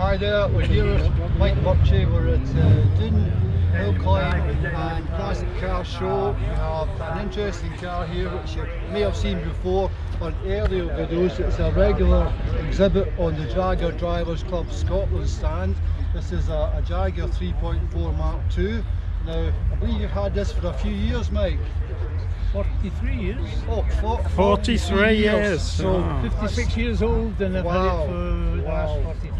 Hi there, we're here with Mike Birche. We're at Dune Hill Climb and Classic Car Show. We have an interesting car here which you may have seen before on earlier videos. It's a regular exhibit on the Jaguar Drivers Club Scotland stand. This is a Jaguar 3.4 Mark II. Now, I believe you've had this for a few years, Mike. 43 years. Oh, 43 years. So wow. 56 years old, and I've had it for the last 43 years.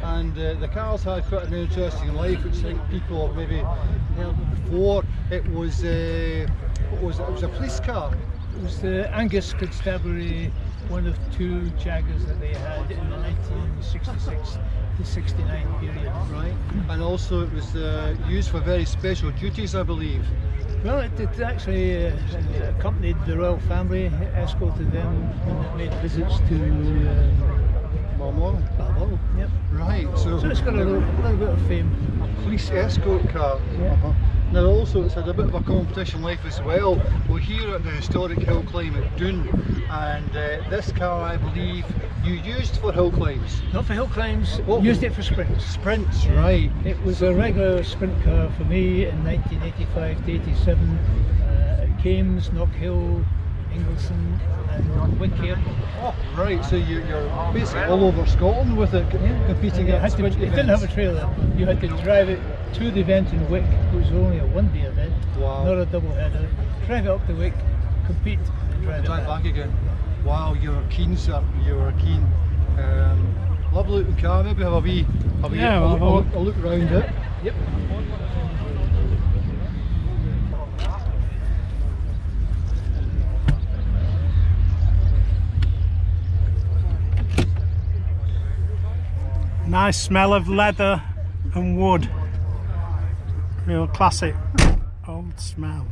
And the car's had quite an interesting life, which I think people have maybe heard before. It was a police car. It was the Angus Constabulary, one of two Jaguars that they had in the 1966 to 69 period, right? And also it was used for very special duties, I believe. Well, it actually accompanied the royal family, escorted them, and it made visits to Balmoral. Yep. Right. So it's got a little bit of fame. A police escort car. Yeah. Now also it's had a bit of a competition life as well. We're here at the historic hill climb at Dune, and this car I believe you used for hill climbs. Not for hill climbs, used it for sprints. Sprints, right. It was a regular sprint car for me in 1985 to 87 at Cames, Knock Hill, Ingleson and Wick here. Oh, right, so you're basically all over Scotland with it, competing at sprint events. It didn't have a trailer, you had to drive it to the event in Wick, which was only a one-day event, wow, not a double-header. Drive it up to Wick, compete, and drive back again. Wow, you're keen, sir, you're keen. Lovely looking car, maybe have a look round it. Yep. Nice smell of leather and wood. Real classic old smell.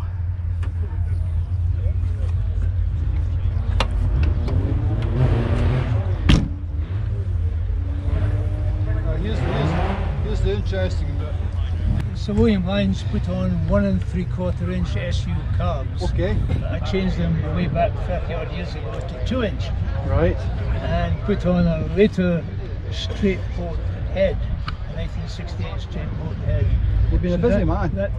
Here's the interesting bit. So William Lyons put on 1 3/4 inch SU carbs. Okay. I changed them way back 30 odd years ago to 2 inch. Right. And put on a later straight port head, 1968 straight port head. You've been a busy man. That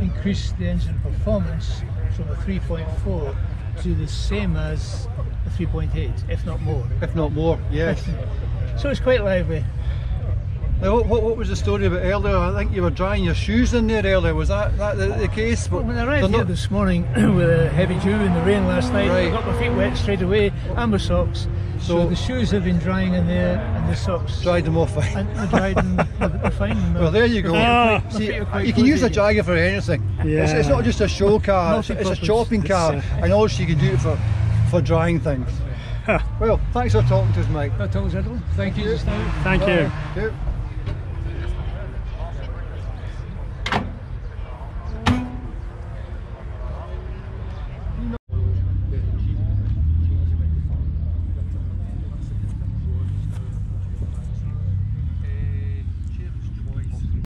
increased the engine performance from a 3.4 to the same as a 3.8, if not more. If not more, yes. So it's quite lively. Now, what was the story about earlier? I think you were drying your shoes in there earlier. Was that the case? But when I arrived here this morning with a heavy dew in the rain last night, right, I got my feet wet straight away and my socks. So the shoes have been drying in there, and the socks. Dried them off fine. And I dried them fine. Well, there you go. See, you can use a Jaguar for anything. Yeah. It's not just a show car, it's a shopping car, and also you can do it for drying things. Well, thanks for talking to us, Mike. No problems at all. Thank you. Thank you.